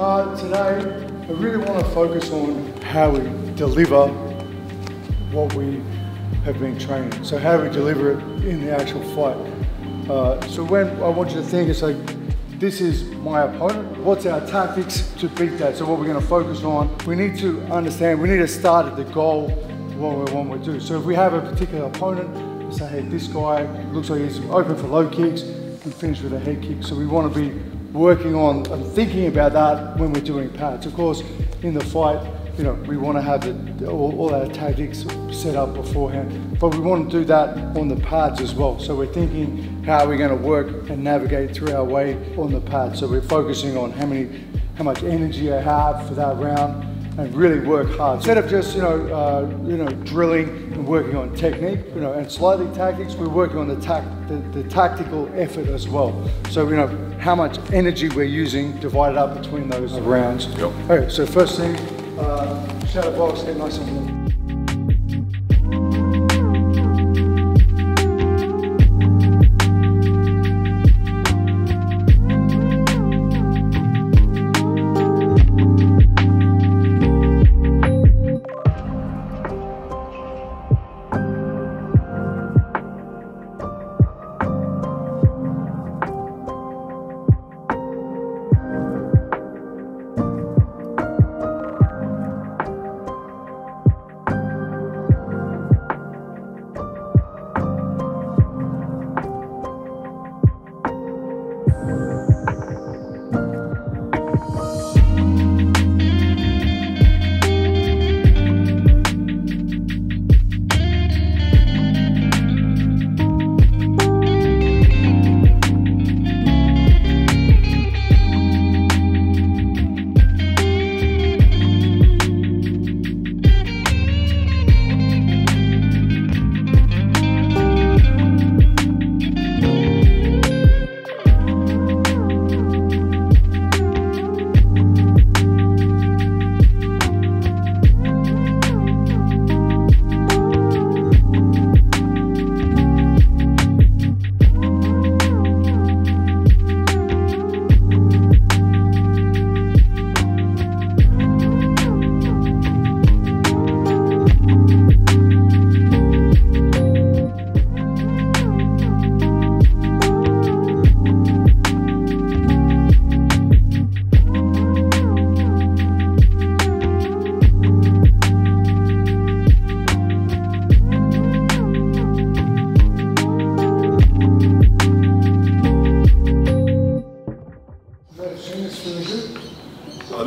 Today, I really want to focus on how we deliver what we have been training. So how we deliver it in the actual fight. So when I want you to think, it's like, this is my opponent. What's our tactics to beat that? So what we're going to focus on, we need to understand, we need to start at the goal, what we want to do. So if we have a particular opponent, we say, hey, this guy looks like he's open for low kicks and finish with a head kick. So we want to be working on and thinking about that when we're doing pads. Of course, in the fight, you know, we want to have all our tactics set up beforehand, but we want to do that on the pads as well. So we're thinking how we're going to work and navigate through our way on the pad. So we're focusing on how much energy I have for that round, and really work hard instead of just drilling and working on technique, and slightly tactics. We're working on the tactical effort as well. So how much energy we're using divided up between those rounds. Yep. All right. So first thing. Shadow box, get nice and warm.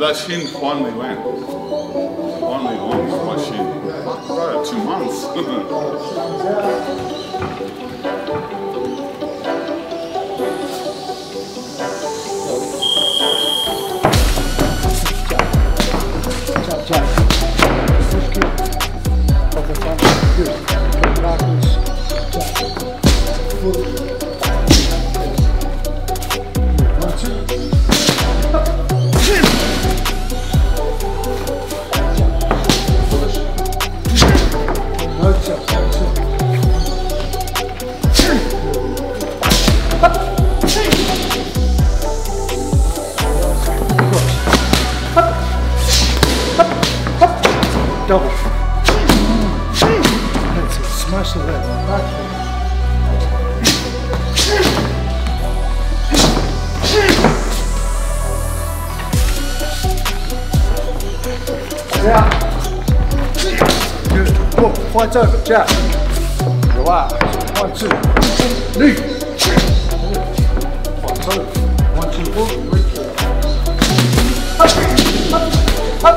That shin finally went. Finally went for my shin. Bro, 2 months. Chop, chop. Push kick. Off the front. Good. Go backwards. Chop. Foot. 1, 2. Double. That's it. Smash the leg. Back foot. Yeah. Good. Whoa. Flights over. Jab. Relax. 1, 2. Knee. Flights over. 1, 2, 4. Up. Up. Up.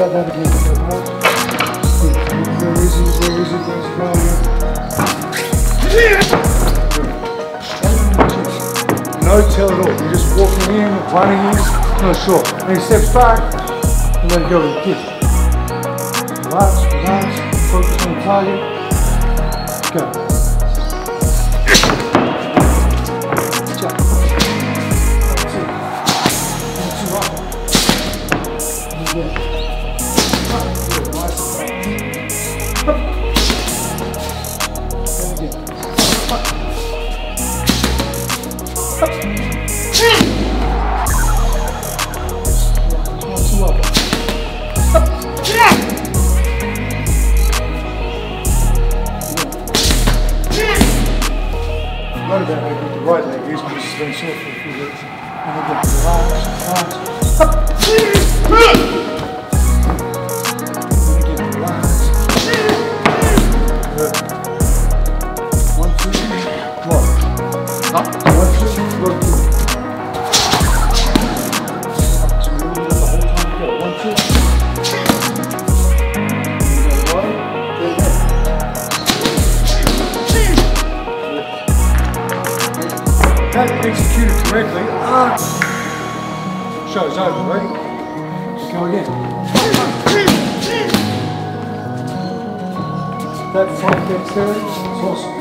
got that again. Where is he? No tell at all. You're just walking in, running in, not sure. And he steps back and let go of the kick. Relax, focus on the target. Go. Right about it with the right leg, he's going to stay short for a few minutes. And then get relaxed. 1, 2, 3, block. Up, 1, 2, block, 2. Up to the whole time, go. 1, 2. Go right, executed correctly. Show's over, right? Let's go again. That front gets there. It's awesome.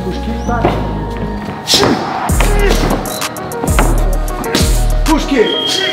Push, kick back. Push, kick.